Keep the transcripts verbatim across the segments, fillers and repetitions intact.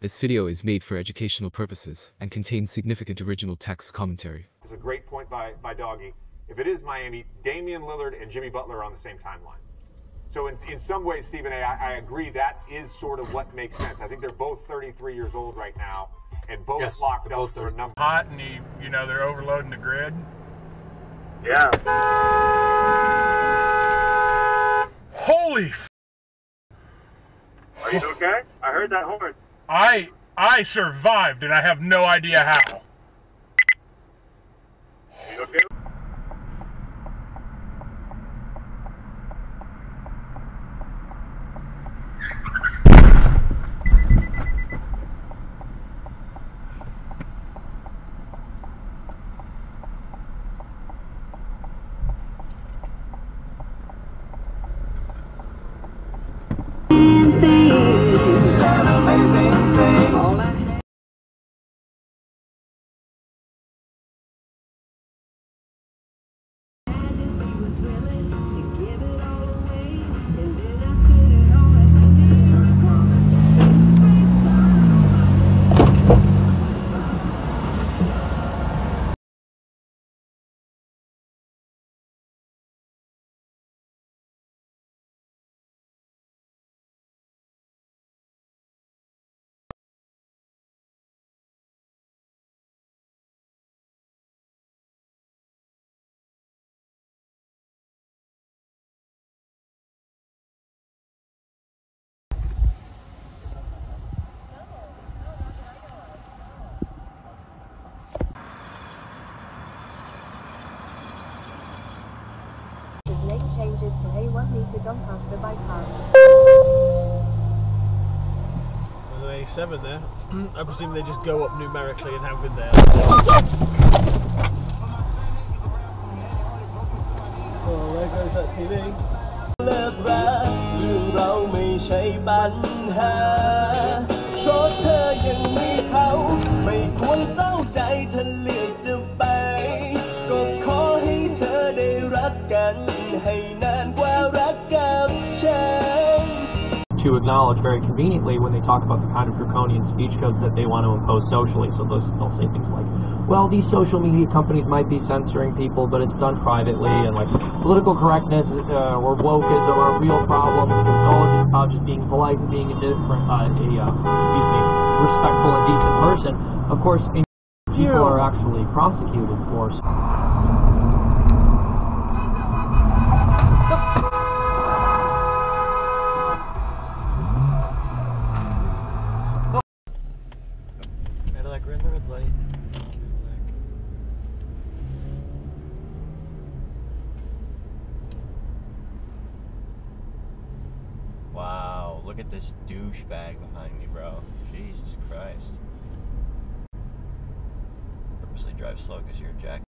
This video is made for educational purposes and contains significant original text commentary. It's a great point by, by Doggy. If it is Miami, Damian Lillard and Jimmy Butler are on the same timeline. So in, in some ways, Stephen A., I, I agree that is sort of what makes sense. I think they're both thirty-three years old right now, and both yes, locked up both for a number. Hot, and he, you know, they're overloading the grid. Yeah. Holy f***. Are you okay? I heard that horn. I, I survived, and I have no idea how. Are you okay? Changes to a one meter Doncaster bypass. There's an A seven there. I presume they just go up numerically and how good they are. Oh, there goes that T V. To acknowledge very conveniently when they talk about the kind of draconian speech codes that they want to impose socially, so those, they'll say things like, well, these social media companies might be censoring people, but it's done privately, and like, political correctness uh, or wokeism are a real problem. It's all just about just being polite and being a, different, uh, a uh, excuse me, respectful and decent person. Of course, in people are actually prosecuted for. Wow, look at this douchebag behind me, bro. Jesus Christ. Purposely drive slow because you're a jack.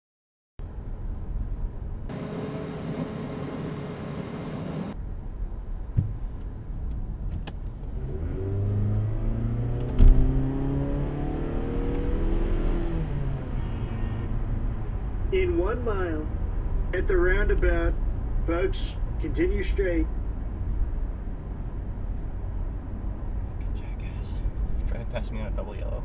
In one mile, at the roundabout, folks, continue straight. Fucking jackass. He's trying to pass me on a double yellow.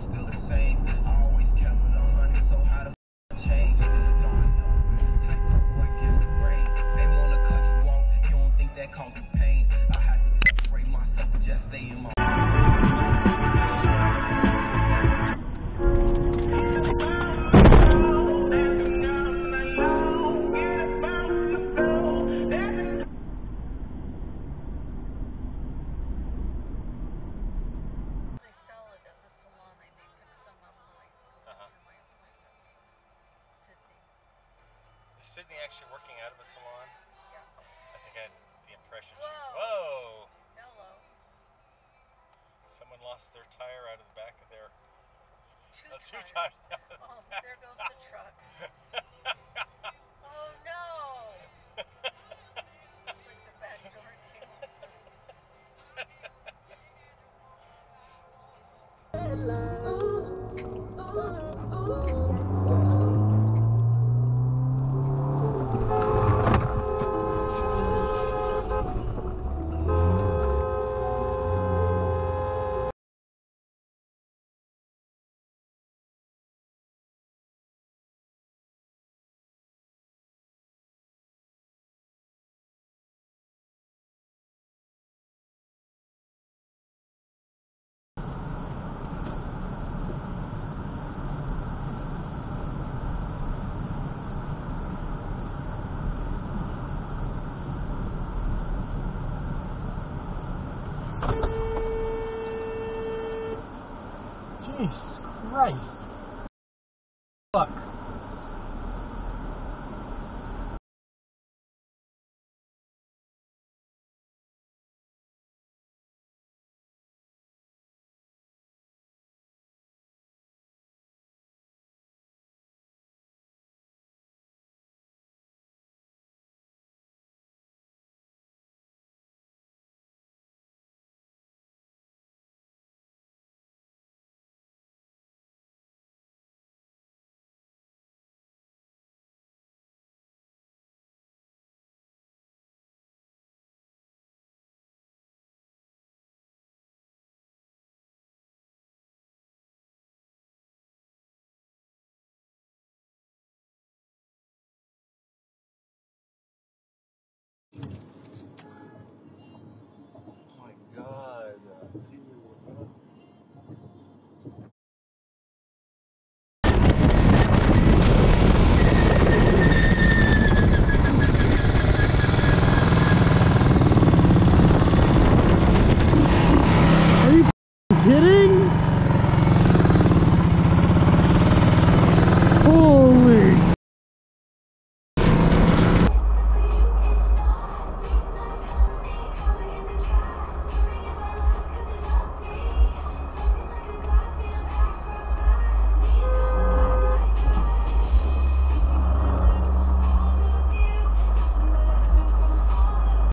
I'm still the same. I always kept it one hundred, so how the f*** change? Don't know, really tight, talk boy against the grain. They wanna cut you off, you don't think that causes you pain. I had to separate myself and just stay in my Sydney actually working out of a salon? Yeah. I think I had the impression she was, whoa! Hello. Someone lost their tire out of the back of their... Two oh, tires. Two tires. Oh, there goes the truck. Oh, no! It's like the back door came open. Jesus Christ. Fuck.